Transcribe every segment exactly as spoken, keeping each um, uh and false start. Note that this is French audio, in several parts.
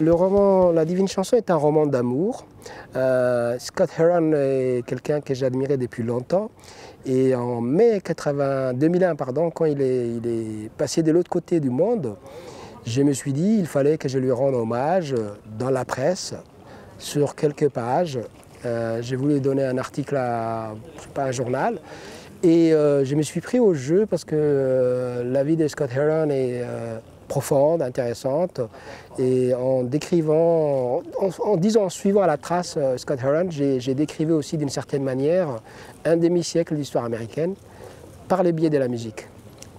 Le roman La Divine Chanson est un roman d'amour. Euh, Scott Heron est quelqu'un que j'admirais depuis longtemps. Et en mai quatre-vingt, deux mille un, pardon, quand il est, il est passé de l'autre côté du monde, je me suis dit qu'il fallait que je lui rende hommage dans la presse, sur quelques pages. Euh, j'ai voulu donner un article à je sais pas, un journal. Et euh, je me suis pris au jeu parce que euh, la vie de Scott Heron est euh, profonde, intéressante. Et en décrivant, en, en disant, en suivant à la trace Scott Heron, j'ai décrivé aussi d'une certaine manière un demi-siècle d'histoire américaine par le biais de la musique.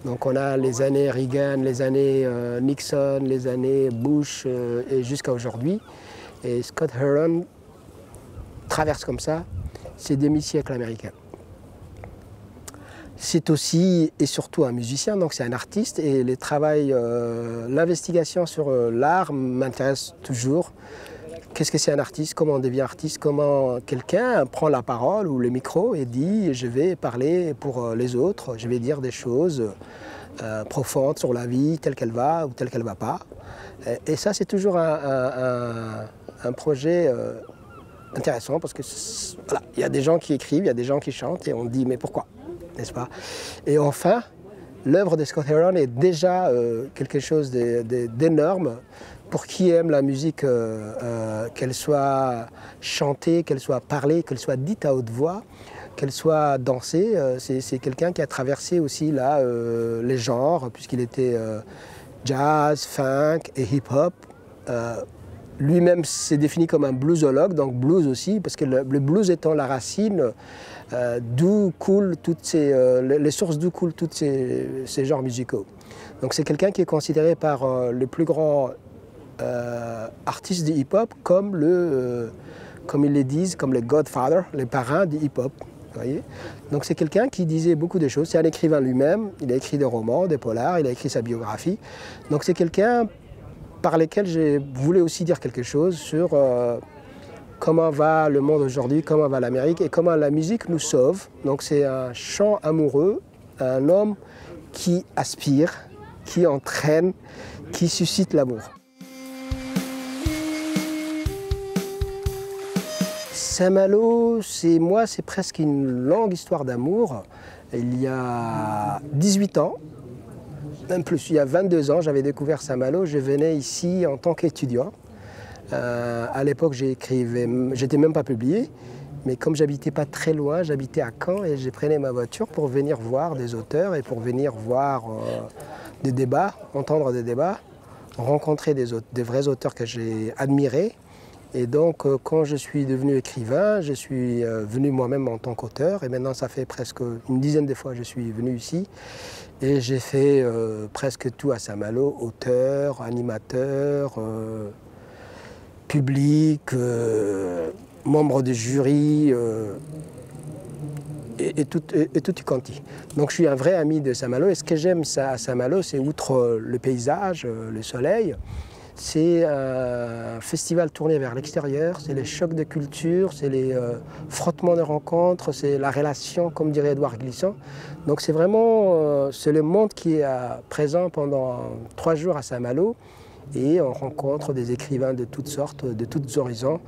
Donc on a les années Reagan, les années euh, Nixon, les années Bush euh, et jusqu'à aujourd'hui. Et Scott Heron traverse comme ça ces demi-siècles américains. C'est aussi et surtout un musicien, donc c'est un artiste, et le travail, euh, l'investigation sur euh, l'art m'intéresse toujours. Qu'est-ce que c'est un artiste? Comment on devient artiste? Comment quelqu'un prend la parole ou le micro et dit « je vais parler pour euh, les autres, je vais dire des choses euh, profondes sur la vie, telle qu'elle va ou telle qu'elle ne va pas ». Et ça, c'est toujours un, un, un, un projet euh, intéressant parce que voilà, y a des gens qui écrivent, il y a des gens qui chantent et on dit « mais pourquoi ?» n'est-ce pas? Et enfin, l'œuvre de Scott Heron est déjà euh, quelque chose d'énorme pour qui aime la musique, euh, euh, qu'elle soit chantée, qu'elle soit parlée, qu'elle soit dite à haute voix, qu'elle soit dansée. Euh, C'est quelqu'un qui a traversé aussi là, euh, les genres, puisqu'il était euh, jazz, funk et hip-hop. Euh, Lui-même s'est défini comme un bluesologue, donc blues aussi, parce que le, le blues étant la racine, euh, d'où coulent toutes ces, euh, les sources d'où coulent tous ces, ces genres musicaux. Donc c'est quelqu'un qui est considéré par euh, les plus grands euh, artistes du hip-hop comme le, euh, comme ils les disent, comme les Godfather, les parrains du hip-hop. Voyez, donc c'est quelqu'un qui disait beaucoup de choses. C'est un écrivain lui-même. Il a écrit des romans, des polars. Il a écrit sa biographie. Donc c'est quelqu'un par lesquels je voulais aussi dire quelque chose sur euh, comment va le monde aujourd'hui, comment va l'Amérique et comment la musique nous sauve. Donc c'est un chant amoureux, un homme qui aspire, qui entraîne, qui suscite l'amour. Saint-Malo, c'est moi, c'est presque une longue histoire d'amour. Il y a dix-huit ans, même plus, il y a vingt-deux ans, j'avais découvert Saint-Malo. Je venais ici en tant qu'étudiant. Euh, à l'époque, j'écrivais, j'étais même pas publié, mais comme j'habitais pas très loin, j'habitais à Caen et j'ai prenais ma voiture pour venir voir des auteurs et pour venir voir euh, des débats, entendre des débats, rencontrer des, des vrais auteurs que j'ai admirés. Et donc, euh, quand je suis devenu écrivain, je suis euh, venu moi-même en tant qu'auteur. Et maintenant, ça fait presque une dizaine de fois que je suis venu ici. Et j'ai fait euh, presque tout à Saint-Malo, auteur, animateur, euh, public, euh, membre de jury, euh, et, et, tout, et, et tout y quanti. Donc, je suis un vrai ami de Saint-Malo. Et ce que j'aime à Saint-Malo, c'est outre le paysage, le soleil, c'est un festival tourné vers l'extérieur, c'est les chocs de culture, c'est les euh, frottements de rencontres, c'est la relation, comme dirait Edouard Glissant. Donc c'est vraiment euh, c'est le monde qui est à, présent pendant trois jours à Saint-Malo et on rencontre des écrivains de toutes sortes, de tous horizons,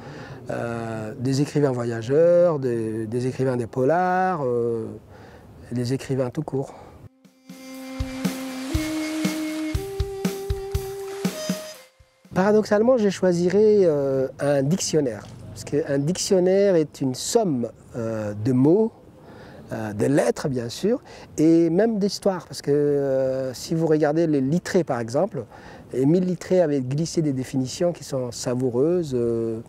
euh, des écrivains voyageurs, des, des écrivains des polars, euh, des écrivains tout court. Paradoxalement, je choisirais euh, un dictionnaire, parce qu'un dictionnaire est une somme euh, de mots, euh, de lettres bien sûr, et même d'histoires, parce que euh, si vous regardez les Littré par exemple, Émile Littré avait glissé des définitions qui sont savoureuses, euh,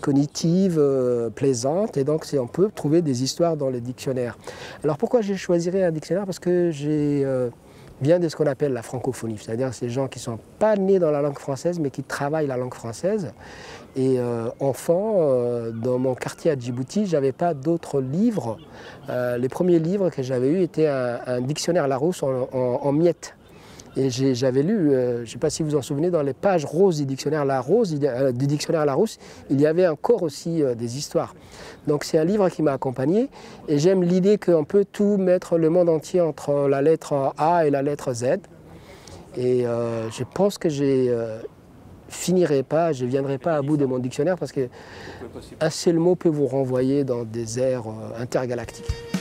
cognitives, euh, plaisantes, et donc on peut trouver des histoires dans les dictionnaires. Alors pourquoi je choisirais un dictionnaire? Parce que j'ai... Euh, vient de ce qu'on appelle la francophonie, c'est-à-dire ces gens qui ne sont pas nés dans la langue française, mais qui travaillent la langue française. Et euh, enfant, euh, dans mon quartier à Djibouti, je n'avais pas d'autres livres. Euh, les premiers livres que j'avais eus étaient un, un dictionnaire Larousse en, en, en miettes. Et j'avais lu, euh, je ne sais pas si vous vous en souvenez, dans les pages roses du dictionnaire Larousse, euh, du dictionnaire Larousse, il y avait encore aussi euh, des histoires. Donc c'est un livre qui m'a accompagné et j'aime l'idée qu'on peut tout mettre le monde entier entre la lettre A et la lettre Z. Et euh, je pense que j'ai euh, finirai pas, je ne viendrai pas à bout de mon dictionnaire parce qu'un seul mot peut vous renvoyer dans des airs intergalactiques.